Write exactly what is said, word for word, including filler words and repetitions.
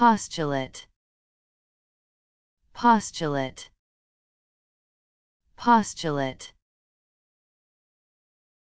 Postulate, postulate, postulate.